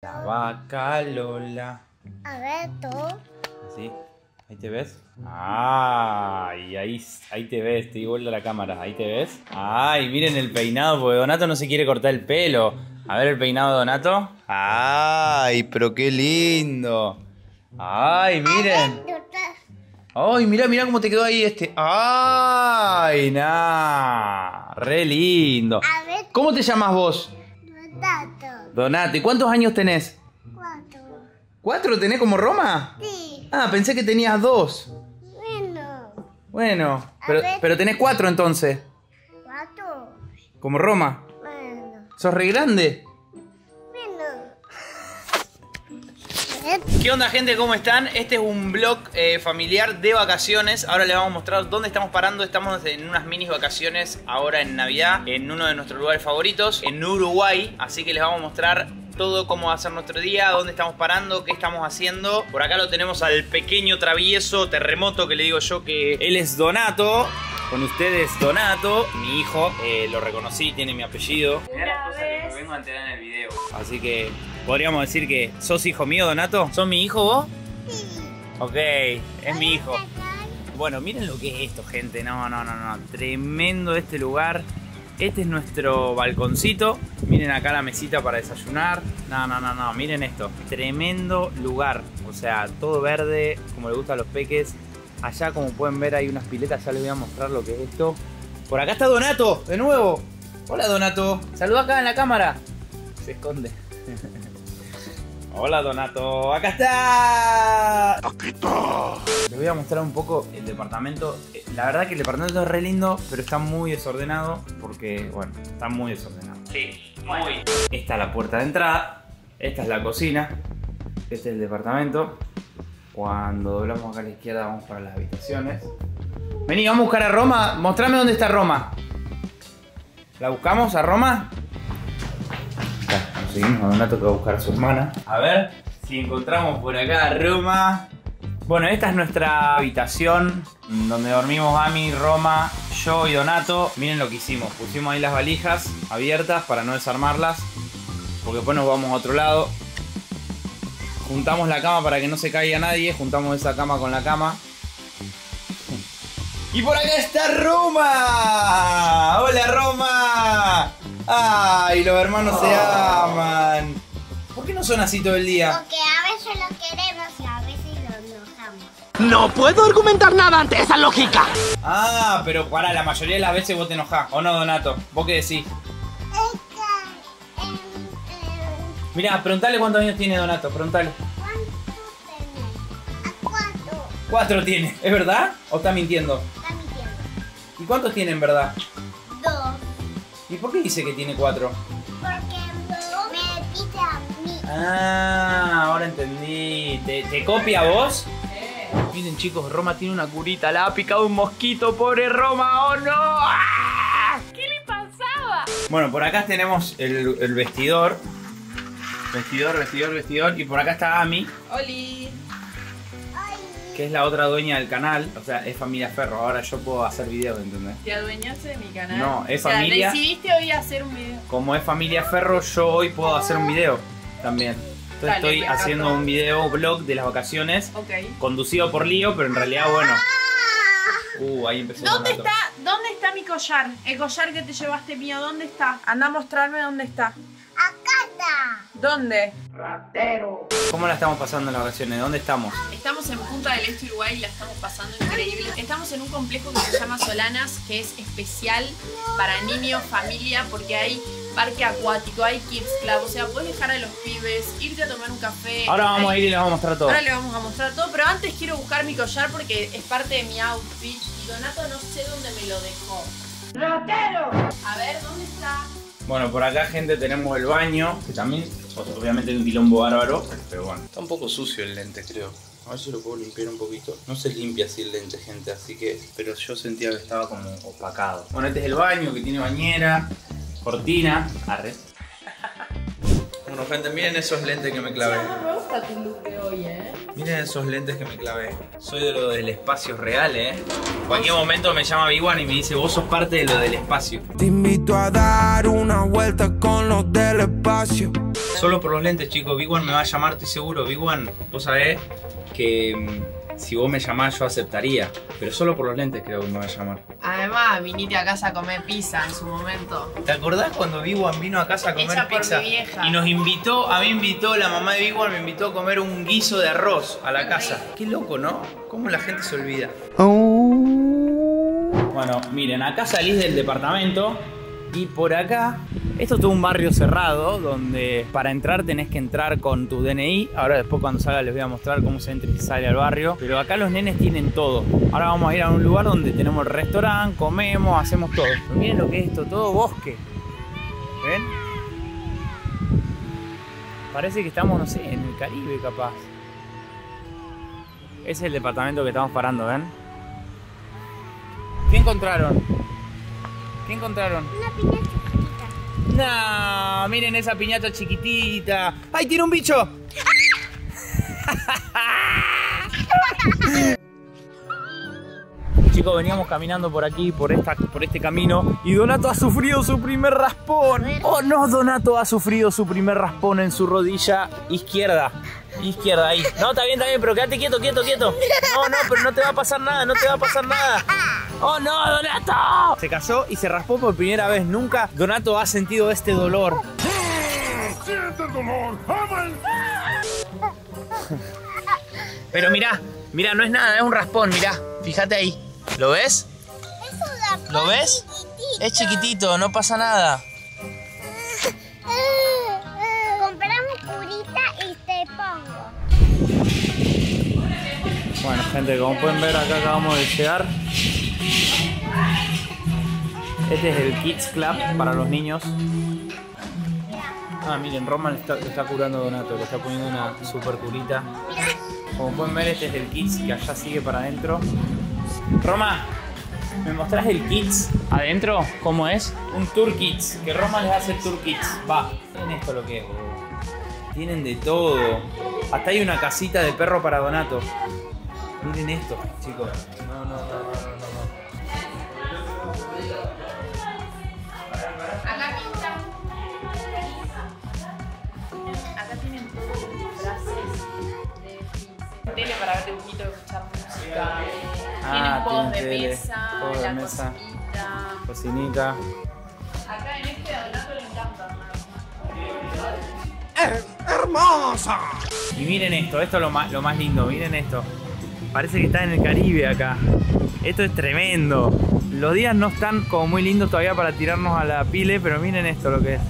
La vaca Lola. A ver, todo. ¿Así? ¿Ahí te ves? ¡Ay! Ahí te ves, te di vuelta la cámara. ¿Ahí te ves? ¡Ay! Miren el peinado, porque Donato no se quiere cortar el pelo. A ver el peinado de Donato. ¡Ay! ¡Pero qué lindo! ¡Ay! ¡Miren! ¡Ay! Mirá cómo te quedó ahí este. ¡Ay! ¡Nah! ¡Re lindo! ¿Cómo te llamas vos? Donato. Donato. ¿Y cuántos años tenés? 4. ¿4 tenés como Roma? Sí. Ah, pensé que tenías 2. Bueno. Bueno, pero tenés 4 entonces. 4. ¿Como Roma? Bueno. ¿Sos re grande? ¿Qué onda, gente? ¿Cómo están? Este es un vlog familiar de vacaciones. Ahora les vamos a mostrar dónde estamos parando. Estamos en unas minis vacaciones ahora en Navidad, en uno de nuestros lugares favoritos, en Uruguay. Así que les vamos a mostrar todo cómo va a ser nuestro día, dónde estamos parando, qué estamos haciendo. Por acá lo tenemos al pequeño travieso terremoto, que le digo yo que él es Donato. Con ustedes Donato, mi hijo, lo reconocí, tiene mi apellido. Mirá las cosas que me vengo a enterar en el video. Así que podríamos decir que sos hijo mío, Donato. ¿Sos mi hijo vos? Sí. Ok, es mi hijo. Bueno, miren lo que es esto, gente. No. Tremendo este lugar. Este es nuestro balconcito. Miren acá la mesita para desayunar. No. Miren esto. Tremendo lugar. O sea, todo verde, como le gusta a los peques. Allá, como pueden ver, hay unas piletas. Ya les voy a mostrar lo que es esto. Por acá está Donato, de nuevo. Hola, Donato. Saluda acá en la cámara. Se esconde. Hola, Donato. ¡Acá está! ¡Aquí está! Les voy a mostrar un poco el departamento. La verdad que el departamento es re lindo, pero está muy desordenado. Porque, bueno, está muy desordenado. Sí, muy. Esta es la puerta de entrada. Esta es la cocina. Este es el departamento. Cuando doblamos acá a la izquierda vamos para las habitaciones. Vení, vamos a buscar a Roma. Mostrame dónde está Roma. ¿La buscamos a Roma? Acá, conseguimos a Donato que va a buscar a su hermana. A ver si encontramos por acá a Roma. Bueno, esta es nuestra habitación donde dormimos Ami, Roma, yo y Donato. Miren lo que hicimos. Pusimos ahí las valijas abiertas para no desarmarlas, porque después nos vamos a otro lado. Juntamos la cama para que no se caiga nadie. Juntamos esa cama con la cama. Y por acá está Roma. Hola, Roma. Ay, los hermanos se aman. ¿Por qué no son así todo el día? Porque a veces lo queremos y a veces lo enojamos. No puedo argumentar nada ante esa lógica. Ah, pero para la mayoría de las veces vos te enojás. ¿O no, Donato? ¿Vos qué decís? Mirá, preguntale cuántos años tiene Donato, preguntale. ¿Cuántos tiene? 4. 4 tiene, ¿es verdad? ¿O está mintiendo? Está mintiendo. ¿Y cuántos tiene en verdad? 2. ¿Y por qué dice que tiene 4? Porque me dice a mí. Ah, ahora entendí. ¿Te copia vos? Sí. Miren, chicos, Roma tiene una curita, la ha picado un mosquito, pobre Roma, ¡oh no! ¡Ah! ¿Qué le pasaba? Bueno, por acá tenemos el vestidor. Vestidor. Y por acá está Ami. ¡Oli! Que es la otra dueña del canal. O sea, es familia Ferro. Ahora yo puedo hacer videos, ¿entendés? Te adueñaste de mi canal. No, es familia. O sea, decidiste hoy hacer un video. Como es familia Ferro, yo hoy puedo hacer un video también. Entonces estoy haciendo un video blog de las vacaciones. Ok. Conducido por Lío, pero en realidad, bueno. Ahí empezó. ¿Dónde está mi collar? El collar que te llevaste mío, ¿dónde está? Anda a mostrarme dónde está. Acá está. ¿Dónde? Ratero. ¿Cómo la estamos pasando en las vacaciones? ¿Dónde estamos? Estamos en Punta del Este, Uruguay, y la estamos pasando increíble. Estamos en un complejo que se llama Solanas, que es especial para niños, familia, porque hay parque acuático, hay kids club, o sea, podés dejar a los pibes, irte a tomar un café. Ahora vamos a ir y les vamos a mostrar todo. Ahora les vamos a mostrar todo, pero antes quiero buscar mi collar porque es parte de mi outfit. Y Donato no sé dónde me lo dejó. ¡Ratero! A ver, ¿dónde está? Bueno, por acá, gente, tenemos el baño, que también, obviamente, hay un quilombo bárbaro, pero bueno. Está un poco sucio el lente, creo. A ver si lo puedo limpiar un poquito. No se limpia así el lente, gente, así que... Pero yo sentía que estaba como opacado. Bueno, este es el baño, que tiene bañera, cortina... Arre. Bueno, gente, miren esos lentes que me clavé. Me gusta tu look de hoy, ¿eh? Miren esos lentes que me clavé. Soy de lo del espacio real, ¿eh? En cualquier momento me llama Big One y me dice, vos sos parte de lo del espacio. Te invito a dar una vuelta con los del espacio. solo por los lentes, chicos. Big One me va a llamar, estoy seguro. Big One, vos sabés que si vos me llamás yo aceptaría, pero solo por los lentes creo que me va a llamar. Además, viniste a casa a comer pizza en su momento. ¿Te acordás cuando Big One vino a casa a comer pizza? Mi vieja. Y nos invitó, a mí invitó, la mamá de Big One me invitó a comer un guiso de arroz a la casa. Qué loco, ¿no? Cómo la gente se olvida. Bueno, miren, acá salís del departamento y por acá, esto es todo un barrio cerrado donde para entrar tenés que entrar con tu DNI. Ahora después cuando salga les voy a mostrar cómo se entra y sale al barrio. Pero acá los nenes tienen todo. Ahora vamos a ir a un lugar donde tenemos restaurante, comemos, hacemos todo. Pero miren lo que es esto, todo bosque. ¿Ven? Parece que estamos, no sé, en el Caribe capaz. Ese es el departamento que estamos parando, ¿ven? ¿Qué encontraron? ¿Qué encontraron? Una piñata chiquitita. No, miren esa piñata chiquitita. ¡Ay, tiene un bicho! Chicos, veníamos caminando por aquí, por este camino, y Donato ha sufrido su primer raspón. Oh no, Donato ha sufrido su primer raspón en su rodilla izquierda. Izquierda, ahí. No, está bien, pero quédate quieto, quieto, quieto. No, no, pero no te va a pasar nada, no te va a pasar nada. ¡Oh no, Donato! Se cayó y se raspó por primera vez. Nunca Donato ha sentido este dolor. ¡Siente el dolor! Pero mirá, mirá, no es nada, es un raspón, mirá. Fíjate ahí. ¿Lo ves? Es un raspón. ¿Lo ves? Chiquitito. Es chiquitito, no pasa nada. Compramos curita y te pongo. Bueno, gente, como pueden ver, acá acabamos de llegar. Este es el Kids Club para los niños. Ah, miren, Roma le está curando a Donato, le está poniendo una super curita. Como pueden ver, este es el Kids que allá sigue para adentro. Roma, ¿me mostrás el Kids adentro? ¿Cómo es? Un Tour Kids, que Roma les hace el Tour Kids. Va, miren esto lo que es. Tienen de todo. Hasta hay una casita de perro para Donato. Miren esto, chicos. No, no, no, no. Para ver dibujitos, escuchar música. Tienen juegos de mesa, la mesa, cocinita. Acá en este a Donato le encanta. ¡Hermosa! Y miren esto es lo más lindo, miren esto. Parece que está en el Caribe acá. Esto es tremendo. Los días no están como muy lindos todavía para tirarnos a la pile, pero miren esto lo que es.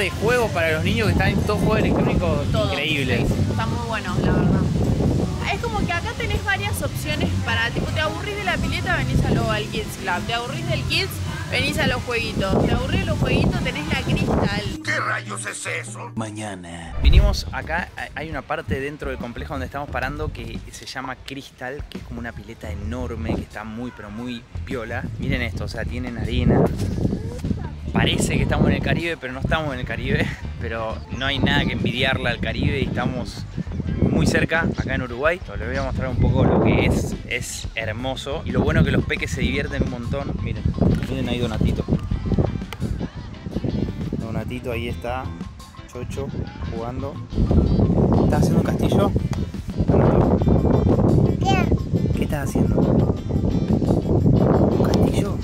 De juegos para los niños que están en todos juegos electrónicos increíbles. Sí, está muy bueno, la verdad. Es como que acá tenés varias opciones para, tipo, te aburrís de la pileta, venís al Kids Club. Te aburrís del Kids, venís a los jueguitos. Te aburrís de los jueguitos, tenés la cristal. ¿Qué rayos es eso? Mañana. Vinimos acá, hay una parte dentro del complejo donde estamos parando que se llama Cristal, que es como una pileta enorme que está muy, pero muy piola. Miren esto, o sea, tienen arena. Parece que estamos en el Caribe, pero no estamos en el Caribe. Pero no hay nada que envidiarle al Caribe y estamos muy cerca, acá en Uruguay. Les voy a mostrar un poco lo que es. Es hermoso. Y lo bueno es que los peques se divierten un montón. Miren, miren ahí Donatito. Donatito ahí está, chocho, jugando. ¿Estás haciendo un castillo? ¿Qué? ¿Qué estás haciendo? ¿Un castillo?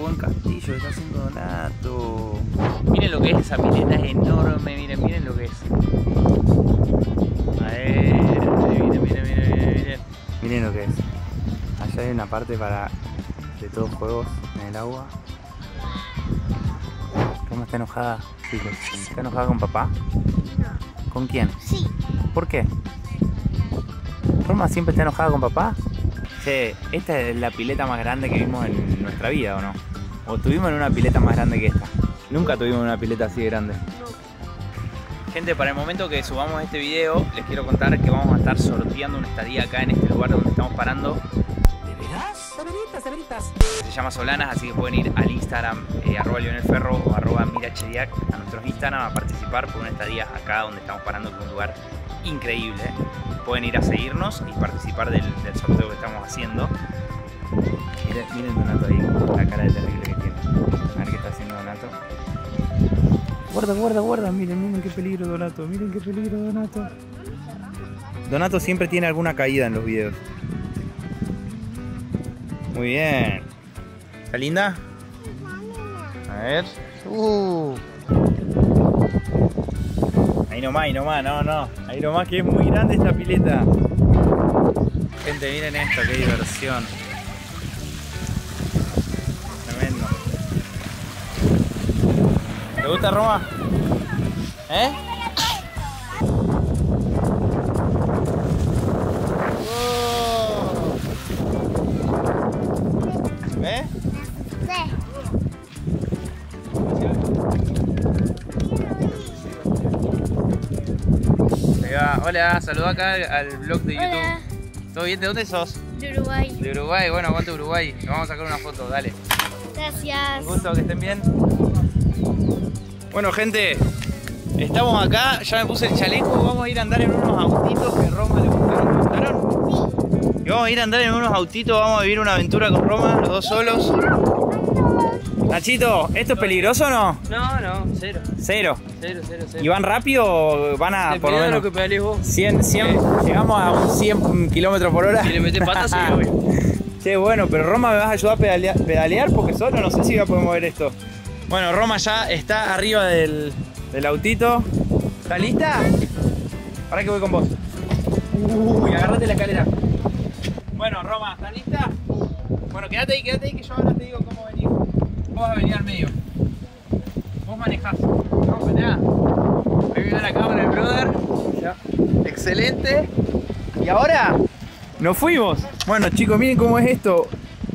Buen castillo está haciendo Donato. Miren lo que es esa pileta, es enorme. Miren, miren lo que es. A ver, miren, miren, miren, miren. Miren lo que es. Allá hay una parte para de todos juegos en el agua. ¿Cómo está enojada, chicos? ¿Está enojada con papá? No. ¿Con quién? Sí. ¿Por qué? ¿Roma siempre está enojada con papá? Che, esta es la pileta más grande que vimos en nuestra vida, ¿o no? O tuvimos en una pileta más grande que esta. Nunca tuvimos una pileta así de grande. Gente, para el momento que subamos este video, les quiero contar que vamos a estar sorteando una estadía acá en este lugar donde estamos parando. ¿De veras? Saberitas, saberitas. Se llama Solanas, así que pueden ir al Instagram, @LionelFerro o @Mira Chediak, a nuestros Instagram, a participar por una estadía acá donde estamos parando, en un lugar increíble. Pueden ir a seguirnos y participar del sorteo que estamos haciendo. Miren, miren Donato ahí, la cara de terrible que tiene. A ver qué está haciendo Donato. Guarda, guarda, guarda, miren, miren qué peligro Donato, miren qué peligro Donato. Donato siempre tiene alguna caída en los videos. Muy bien. ¿Está linda? A ver. Ahí nomás, no, no. Ahí nomás que es muy grande esta pileta. Gente, miren esto, qué diversión. Tremendo. ¿Te gusta Roma? ¿Eh? ¿Ves? Hola, saluda acá al blog de YouTube. Hola. ¿Todo bien? ¿De dónde sos? De Uruguay. De Uruguay, bueno, aguante Uruguay. Nos vamos a sacar una foto, dale. Gracias. Un gusto, que estén bien. Bueno, gente, estamos acá, ya me puse el chaleco. Vamos a ir a andar en unos autitos que Roma le gustaron. Sí. Y vamos a ir a andar en unos autitos, vamos a vivir una aventura con Roma, los dos solos. Nachito, ¿esto es peligroso o no? No, no, cero. ¿Cero? Cero, cero, cero. ¿Y van rápido o van a por lo menos? Lo que pedales vos. 100, llegamos a un 100 kilómetros por hora. Si le metes patas, sí, obvio. Che, bueno, pero Roma, ¿me vas a ayudar a pedalear? Porque solo no sé si voy a poder mover esto. Bueno, Roma ya está arriba del autito. ¿Está lista? Pará que voy con vos. Uy, agarrate la escalera. Bueno, Roma, ¿estás lista? Bueno, quédate ahí que yo ahora te digo cómo venir. Vos vas a venir al medio. Vos manejás. Vamos allá. Ahí viene la cámara, el brother. Ya. Excelente. Y ahora nos fuimos. Bueno, chicos, miren cómo es esto.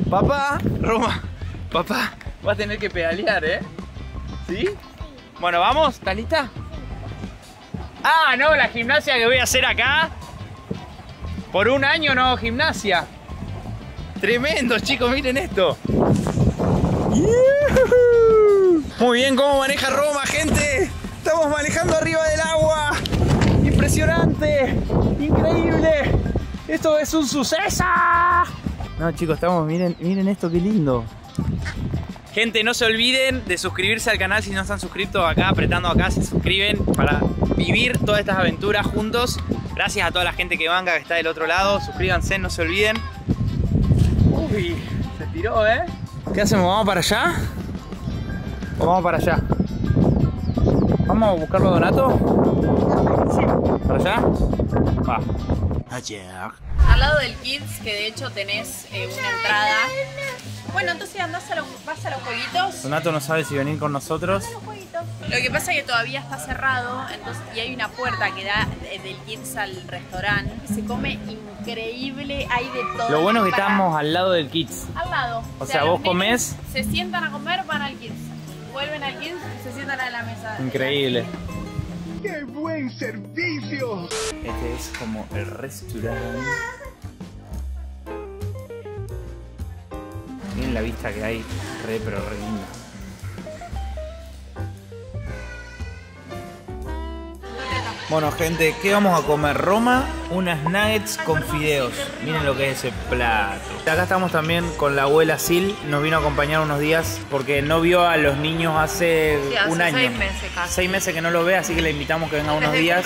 Papá, Roma, papá, va a tener que pedalear, ¿eh? ¿Sí? Bueno, vamos. ¿Estás lista? Ah, no, la gimnasia que voy a hacer acá. Por un año no hago gimnasia. Tremendo, chicos, miren esto. Muy bien, cómo maneja Roma, gente. Estamos manejando arriba del agua. Impresionante, increíble. Esto es un suceso. No, chicos, estamos, miren esto, qué lindo. Gente, no se olviden de suscribirse al canal si no están suscritos acá, apretando acá, se suscriben para vivir todas estas aventuras juntos. Gracias a toda la gente que manga, que está del otro lado. Suscríbanse, no se olviden. Uy, se tiró, ¿eh? ¿Qué hacemos? ¿Vamos para allá? ¿O vamos para allá? ¿Vamos a buscarlo a Donato? Sí. ¿Para allá? Va. Allá. Al lado del Kids, que de hecho tenés una entrada. Bueno, entonces andás a los jueguitos. Donato no sabe si venir con nosotros. A los jueguitos. Lo que pasa es que todavía está cerrado, entonces, y hay una puerta que da del Kids al restaurante. Se come increíble, hay de todo. Lo bueno es que estamos al lado del Kids. Al lado. O sea, vos comés. Se sientan a comer, van al Kids. Vuelven al Kids, se sientan a la mesa. Increíble. ¡Qué buen servicio! Este es como el restaurante. Miren la vista que hay, re pero re linda. Bueno, gente, ¿qué vamos a comer? Roma, unas nuggets con fideos. Miren lo que es ese plato. Acá estamos también con la abuela Sil. Nos vino a acompañar unos días porque no vio a los niños hace, sí, hace un año. 6 meses casi. 6 meses que no los ve, así que le invitamos que venga unos días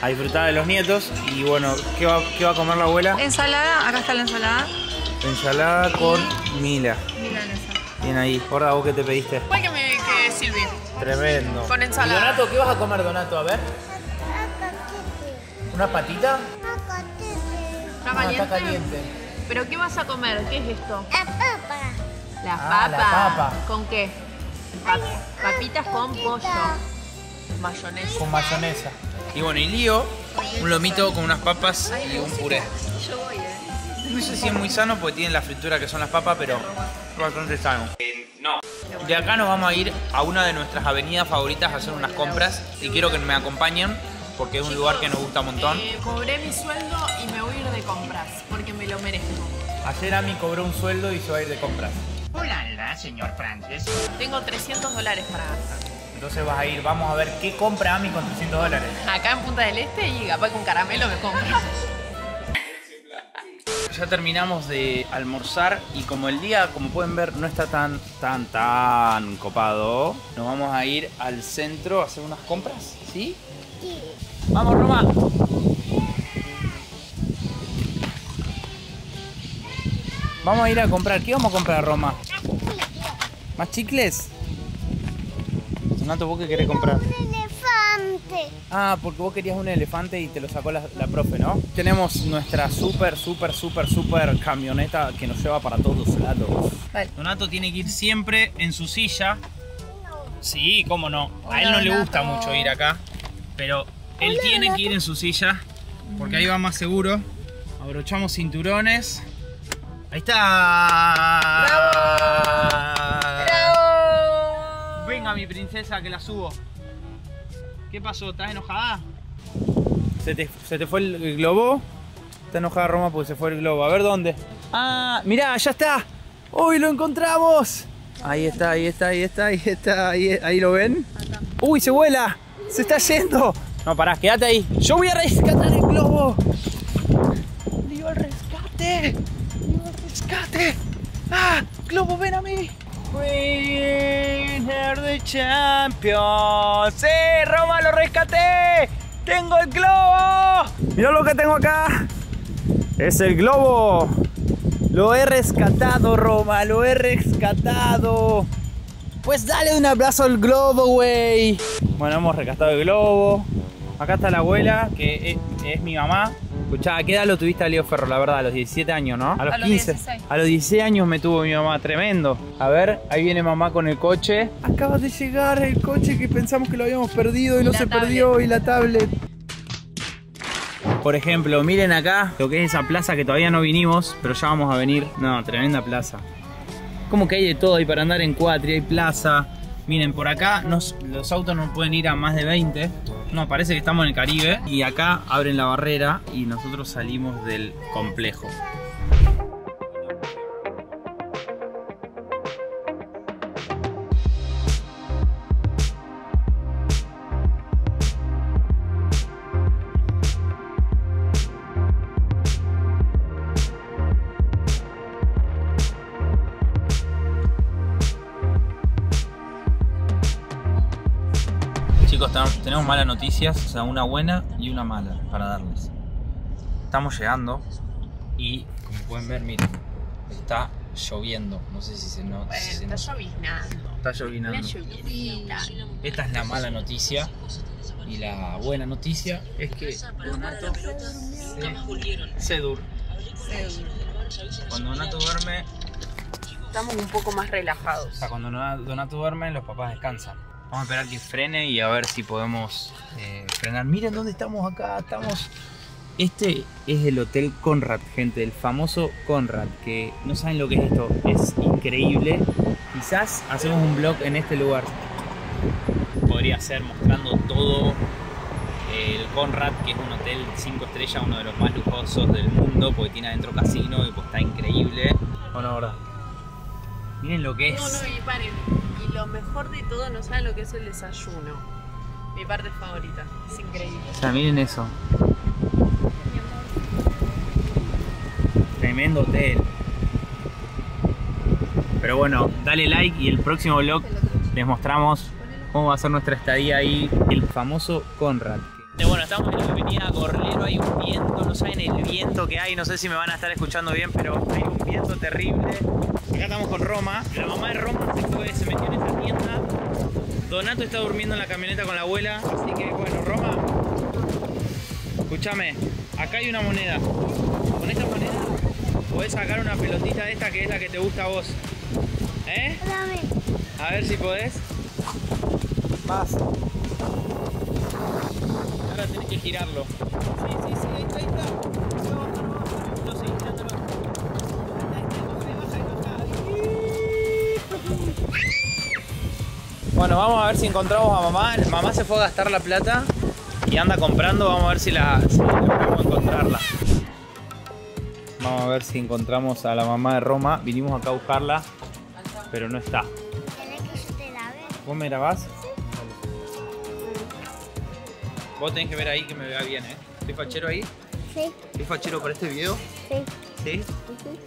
a disfrutar de los nietos. Y bueno, ¿qué va a comer la abuela? Ensalada, acá está la ensalada. Ensalada con Mila. Milanesa. Bien ahí. Gorda, ¿vos qué te pediste? Igual que Silvi. Tremendo. Con ensalada. Donato, ¿qué vas a comer, Donato? A ver. ¿Una patita? ¿Está caliente? Está caliente. ¿Pero qué vas a comer? ¿Qué es esto? La papa. La papa. La papa. ¿Con qué? Papitas con pollo. Mayonesa. Con mayonesa. Y bueno, y Lío, un lomito con unas papas y un puré. Yo voy, No sé si es muy sano porque tienen la fritura que son las papas, pero es bastante sano. No. De acá nos vamos a ir a una de nuestras avenidas favoritas a hacer unas compras y quiero que me acompañen porque es un lugar que nos gusta un montón. Cobré mi sueldo y me voy a ir de compras porque me lo merezco. Ayer Ami cobró un sueldo y se va a ir de compras. Hola, señor Frances. Tengo $300 para gastar. Entonces vas a ir, vamos a ver qué compra Ami con $300. Acá en Punta del Este y capaz con caramelo me compro. Ya terminamos de almorzar y como el día, como pueden ver, no está tan copado, nos vamos a ir al centro a hacer unas compras, ¿sí? Sí. ¡Vamos, Roma! Vamos a ir a comprar. ¿Qué vamos a comprar, Roma? ¿Más chicles? Donato, ¿vos qué querés comprar? Un elefante. Ah, porque vos querías un elefante y te lo sacó la profe, ¿no? Tenemos nuestra súper camioneta que nos lleva para todos los lados. Vale. Donato tiene que ir siempre en su silla. No. Sí, cómo no. A él no le gusta mucho ir acá, pero él tiene que ir en su silla porque ahí va más seguro. Abrochamos cinturones. Ahí está. ¡Bravo! Venga, mi princesa, que la subo. ¿Qué pasó? ¿Estás enojada? ¿Se te fue el globo? Está enojada Roma porque se fue el globo. A ver dónde. ¡Ah! ¡Mirá! ¡Ya está! ¡Uy! ¡Lo encontramos! Ahí está. ¿Ahí lo ven? ¡Uy! ¡Se vuela! ¡Se está yendo! No, pará, quédate ahí. ¡Yo voy a rescatar el globo! ¡Digo el rescate! ¡Digo el rescate! ¡Ah! ¡Globo, ven a mí! Winner de Champions. ¡Sí, Roma, lo rescaté! ¡Tengo el globo! Mirá lo que tengo acá. Es el globo. Lo he rescatado, Roma. Lo he rescatado. Pues dale un abrazo al globo, güey. Bueno, hemos rescatado el globo. Acá está la abuela, que es mi mamá. Escuchá, ¿a qué edad lo tuviste a Leo Ferro? La verdad, a los 17 años, ¿no? A los 15. 16. A los 16 años me tuvo mi mamá, tremendo. A ver, ahí viene mamá con el coche. Acaba de llegar el coche que pensamos que lo habíamos perdido y no se perdió, y la tablet. Por ejemplo, miren acá lo que es esa plaza que todavía no vinimos, pero ya vamos a venir. No, tremenda plaza. Como que hay de todo, hay para andar en cuatri, hay plaza. Miren, por acá los autos no pueden ir a más de 20. No, parece que estamos en el Caribe. Y acá abren la barrera y nosotros salimos del complejo. Tenemos malas noticias, o sea, una buena y una mala para darles. Estamos llegando y, como pueden ver, miren, está lloviendo. No sé si se nota. Bueno, si está lloviznando. Está lloviznando. Esta es la mala noticia. Y la buena noticia es que Donato se durmió. Cuando Donato duerme, estamos un poco más relajados. O sea, cuando Donato duerme, los papás descansan. Vamos a esperar que frene y a ver si podemos frenar. Miren dónde estamos acá, estamos... Este es el Hotel Conrad, gente, el famoso Conrad, que no saben lo que es esto, es increíble. Quizás hacemos un vlog en este lugar. Podría ser mostrando todo el Conrad, que es un hotel 5 estrellas, uno de los más lujosos del mundo, porque tiene adentro casino y pues está increíble. Bueno, verdad. Miren lo que es. No, paren. Y lo mejor de todo, no saben lo que es el desayuno. Mi parte favorita, es increíble. O sea, miren eso. Tremendo hotel. Pero bueno, dale like y el próximo vlog les mostramos cómo va a ser nuestra estadía ahí, el famoso Conrad. Bueno, estamos en la Avenida Gorlero, hay un viento, no saben el viento que hay, no sé si me van a estar escuchando bien, pero hay un viento terrible. Acá estamos con Roma, la mamá de Roma se fue, se metió en esta tienda. Donato está durmiendo en la camioneta con la abuela, así que bueno, Roma, escúchame, acá hay una moneda. Con esta moneda podés sacar una pelotita de esta que es la que te gusta a vos. ¿Eh? A ver si podés. Vas. Ahora tenés que girarlo. Sí, ahí está. No seguís girándolo. Ahí está, Bueno, vamos a ver si encontramos a mamá. Mamá se fue a gastar la plata y anda comprando. Vamos a ver si podemos encontrarla. Vamos a ver si encontramos a la mamá de Roma. Vinimos acá a buscarla, pero no está. ¿Querés que yo te la vea? ¿Vos me grabás? Vos tenés que ver ahí que me vea bien, ¿eh? ¿Estoy fachero ahí? Sí. ¿Estoy fachero para este video? Sí. ¿Sí? Uh-huh.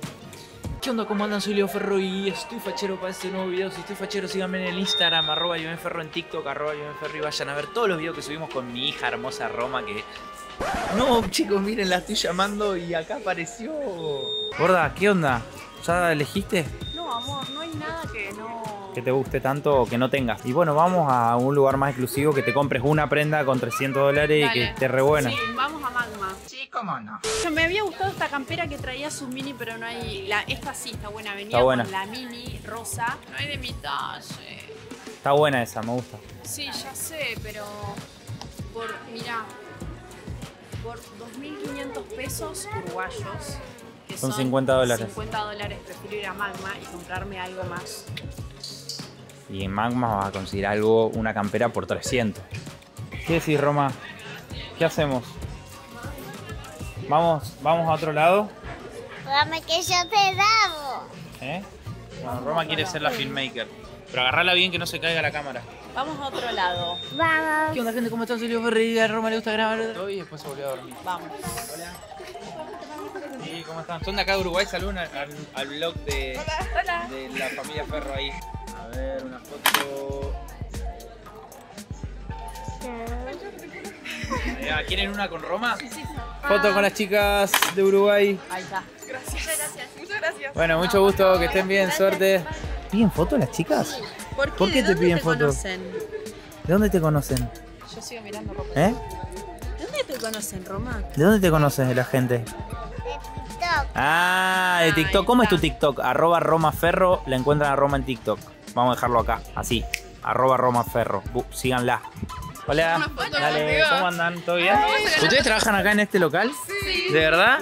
¿Qué onda? ¿Cómo andan? Soy Leo Ferro y estoy fachero para este nuevo video. Si estoy fachero, síganme en el Instagram, @LionelFerro, en TikTok, @LionelFerro, y vayan a ver todos los videos que subimos con mi hija hermosa Roma que... No, chicos, miren, la estoy llamando y acá apareció. Gorda, ¿qué onda? ¿Ya elegiste? No, amor, no hay nada que no... Que te guste tanto o que no tengas. Y bueno, vamos a un lugar más exclusivo, que te compres una prenda con $300 y que esté re buena. Sí, vamos a Magma. Sí, cómo no. Me había gustado esta campera que traía su mini, pero no hay... Esta sí está buena, venía está buena. Con la mini rosa. No hay de mi talle. Está buena esa, me gusta. Sí, ya sé, pero... Mirá... Por 2.500 pesos uruguayos, que son $50. $50, prefiero ir a Magma y comprarme algo más. Y en Magma vas a conseguir algo, una campera por 300. ¿Qué decís, Roma? ¿Qué hacemos? ¿Vamos a otro lado? Roma, que yo te dabo. ¿Eh? Bueno, Roma quiere ser la filmmaker. Pero agarrala bien que no se caiga la cámara. Vamos a otro lado. Vamos. ¿Qué onda, gente? ¿Cómo están? Soy Leo Ferreira. A Roma le gusta grabar. Y después se volvió a dormir. Vamos. Hola. Sí, ¿cómo están? Son de acá de Uruguay. Saluden al vlog de, hola. De la familia Ferro ahí. A ver, una foto. ¿Quieren una con Roma? Sí, sí. Foto con las chicas de Uruguay. Ahí está. Gracias. Muchas gracias. Bueno, mucho gusto. Que estén bien. Suerte. ¿Piden fotos las chicas? ¿Por qué te piden fotos? ¿De dónde te conocen? Yo sigo mirando ropa. ¿Eh? ¿De dónde te conocen, Roma? ¿De dónde te conoces de la gente? De TikTok. Ah, de TikTok. ¿Cómo es tu TikTok? @RomaFerro, la encuentran a Roma en TikTok. Vamos a dejarlo acá, así. @RomaFerro. Síganla. Hola. Dale, ¿cómo andan? ¿Todo bien? ¿Ustedes trabajan acá en este local? Sí. ¿De verdad?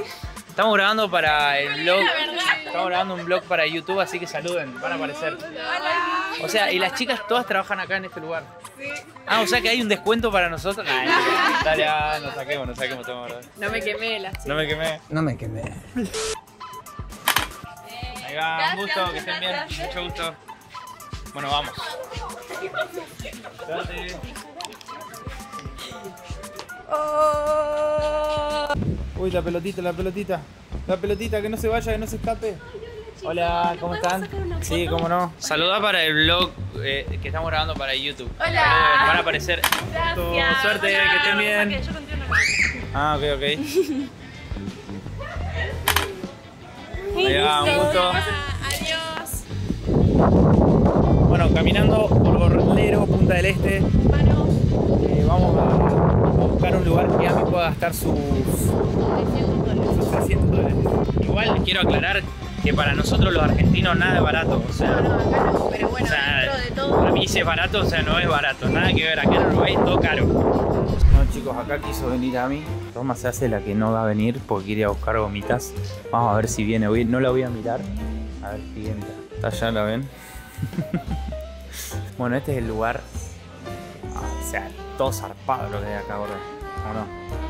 Estamos grabando para el blog. Estamos grabando un vlog para YouTube, así que saluden, van a aparecer. Hola. O sea, y las chicas todas trabajan acá en este lugar. Sí. Ah, o sea que hay un descuento para nosotros. Ay, dale, nos saquemos, toma, ¿verdad? No me quemé las chicas. No me quemé. Ahí va, gracias, un gusto, que estén bien. Gracias. Mucho gusto. Bueno, vamos. Dale. Oh. Uy, la pelotita, que no se vaya, que no se escape. Hola, ¿cómo están? Sí, cómo no. Saluda para el vlog que estamos grabando para YouTube. Hola. Van a aparecer. Gracias. Suerte, que estén bien. Ah, ok. Ahí va, un gusto. Adiós. Bueno, caminando por Gorlero, Punta del Este. Vamos a buscar un lugar que Ami pueda gastar sus $300. Igual quiero aclarar que para nosotros los argentinos nada es barato. O sea, no, pero bueno, o sea, dentro de todo... Para mí si es barato, o sea, no es barato. Nada que ver, acá en Uruguay todo caro. No, chicos, acá quiso venir Ami. Roma se hace la que no va a venir porque quiere ir a buscar gomitas. Vamos a ver si viene. No la voy a mirar. A ver si viene. Allá la ven. Bueno, este es el lugar... O sea, todo zarpado lo que hay acá, gordo. ¿O no?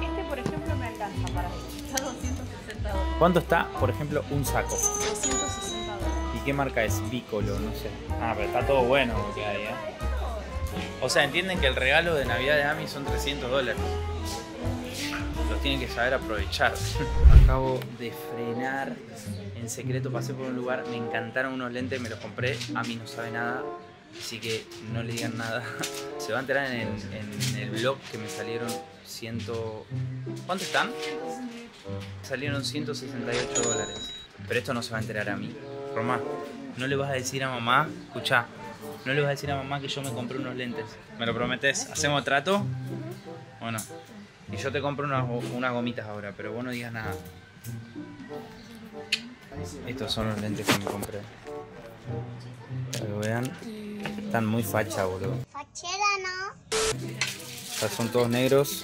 Este, por ejemplo, me alcanza para... Está $260. ¿Cuánto está, por ejemplo, un saco? $260. ¿Y qué marca es? Piccolo, no sé. Ah, pero está todo bueno lo que hay, ¿eh? O sea, entienden que el regalo de Navidad de Ami son $300. Los tienen que saber aprovechar. Acabo de frenar. En secreto pasé por un lugar, me encantaron unos lentes, me los compré. Ami no sabe nada. Así que no le digan nada. Se va a enterar en el vlog que me salieron ¿Cuánto están? Salieron $168. Pero esto no se va a enterar a mí. Roma, no le vas a decir a mamá... Escuchá, no le vas a decir a mamá que yo me compré unos lentes. ¿Me lo prometés? ¿Hacemos trato? Bueno, y yo te compro unas gomitas ahora, pero vos no digas nada. Estos son los lentes que me compré. Para que vean. Están muy facha, boludo. Fachera, ¿no? O sea, son todos negros,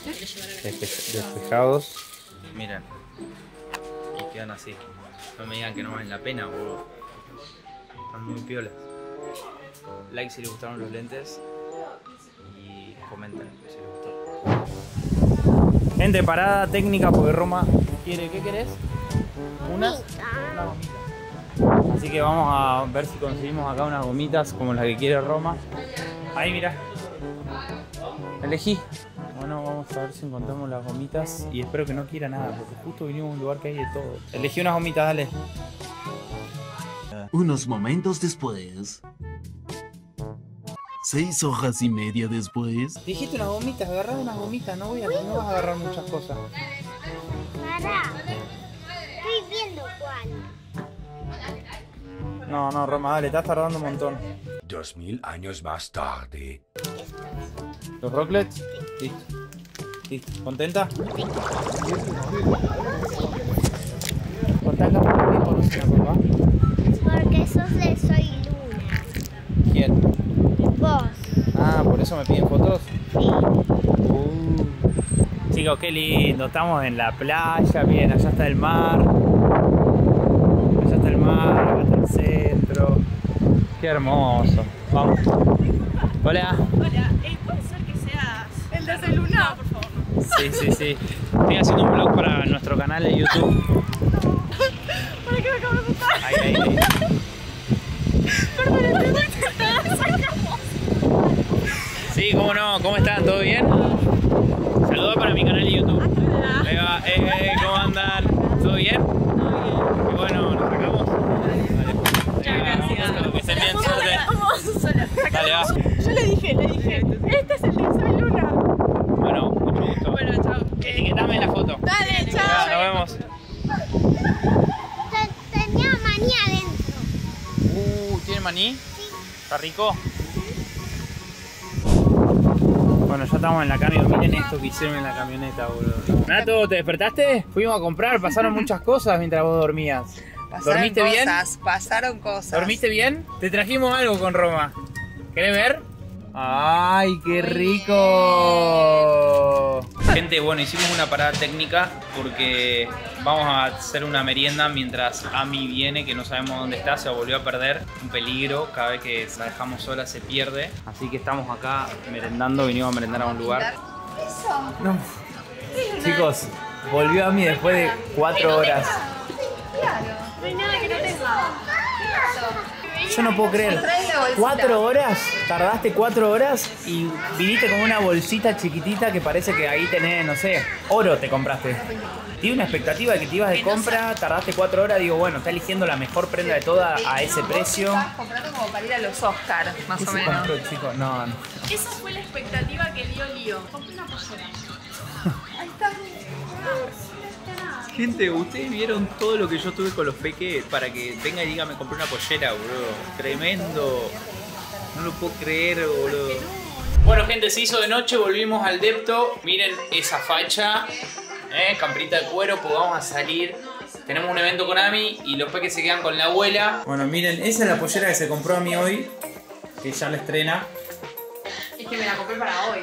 despejados. Miren. Y quedan así. No me digan que no valen la pena, boludo. Están muy piolas. like si les gustaron los lentes y comenten si les gustó. Gente, parada técnica porque Roma quiere, ¿qué querés? Una gomita. Así que vamos a ver si conseguimos acá unas gomitas como las que quiere Roma. Ahí, mira. Elegí. Bueno, vamos a ver si encontramos las gomitas y espero que no quiera nada porque justo vinimos a un lugar que hay de todo. Elegí unas gomitas, dale. Unos momentos después. 6 hojas y media después. Dijiste unas gomitas, agarrá unas gomitas, no vas a agarrar muchas cosas. Pará. Estoy viendo cuál. No, Roma, dale, estás tardando un montón. 2000 años más tarde. ¿Los Rocklets? Listo. ¿Contenta? Sí. ¿Contenta por qué conoces a papá? Porque sos de Soy Luna. ¿Quién? Vos. Ah, ¿por eso me piden fotos? Sí. Chicos, qué lindo. Estamos en la playa. Miren, allá está el mar. Allá está el mar, acá está el centro. Qué hermoso. Vamos. Hola. ¿Puede ser que seas el de Soy Luna? Por favor. Sí. Estoy haciendo un vlog para nuestro canal de YouTube. ¿Para qué me acabo de gustar? Ahí. Perdón, estoy muy tentada. Sí, cómo no. ¿Cómo están? ¿Todo bien? Saludos para mi canal de YouTube. Ahí va. ¿Cómo andan? ¿Todo bien? Muy bien. Bueno, nos sacamos. Yo le dije, este es el de Soy Luna. Bueno, mucho gusto. Bueno, chao. Etiquetame la foto. Dale, chao. Nos vemos. Tenía maní adentro. ¿Tiene maní? Sí. ¿Está rico? Bueno, ya estamos en la camioneta. Miren esto que hicieron en la camioneta, boludo. Nato, ¿te despertaste? Fuimos a comprar, pasaron muchas cosas mientras vos dormías. ¿Dormiste bien? Pasaron cosas. ¿Dormiste bien? Te trajimos algo con Roma. ¿Querés ver? ¡Ay, qué rico! Gente, bueno, hicimos una parada técnica porque vamos a hacer una merienda mientras Ami viene, que no sabemos dónde está, se volvió a perder. Un peligro, cada vez que la dejamos sola se pierde. Así que estamos acá merendando, vinimos a merendar a un lugar. ¿Eso? No. Chicos, volvió Ami después de 4 horas. Claro. Yo no puedo creer. 4 horas, tardaste 4 horas y viniste con una bolsita chiquitita que parece que ahí tenés, no sé, oro te compraste. Tiene una expectativa de que te ibas de compra, tardaste 4 horas, digo, bueno, está eligiendo la mejor prenda de toda a ese precio. Estabas comprando como para ir a los Oscars, más o menos. ¿Qué se compró, chicos? No. Esa fue la expectativa que dio Lío. Compré una pollera. Ahí está. Gente, ustedes vieron todo lo que yo tuve con los peques para que venga y diga me compré una pollera, boludo. Tremendo. No lo puedo creer, boludo. Bueno, gente, se hizo de noche, volvimos al depto. Miren esa facha. Camperita de cuero, pues vamos a salir. Tenemos un evento con Ami y los peques se quedan con la abuela. Bueno, miren, esa es la pollera que se compró Ami hoy. Que ya la estrena. Es que me la compré para hoy.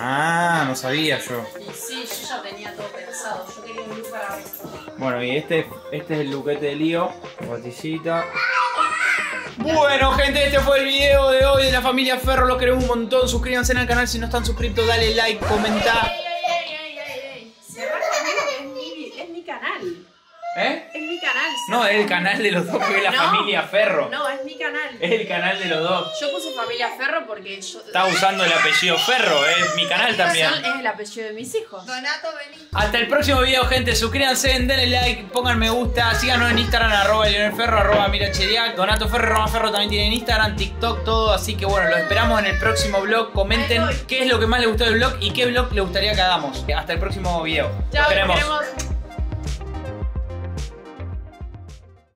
Ah, no sabía yo. Sí, yo ya tenía todo pensado. Yo quería un look para esto. Bueno, y este es el luquete de Lío. Botillita. Bueno, gente, este fue el video de hoy de la familia Ferro. Los queremos un montón. Suscríbanse al canal si no están suscritos. Dale like, comentá. Es mi canal. ¿Eh? Es mi canal. No, es el canal de los dos, que es la familia Ferro. No, es mi canal. Es el canal de los dos. Yo puse familia Ferro porque yo... Está usando el apellido Ferro, es mi canal también. Es el apellido de mis hijos. Donato, vení. Hasta el próximo video, gente. Suscríbanse, denle like, pongan me gusta. Síganos en Instagram, @LionelFerro, @Mira Chediak. Donato Ferro, Roma Ferro también tienen Instagram, TikTok, todo. Así que bueno, los esperamos en el próximo vlog. Comenten qué es lo que más les gustó del vlog y qué vlog les gustaría que hagamos. Hasta el próximo video. Chao, nos queremos.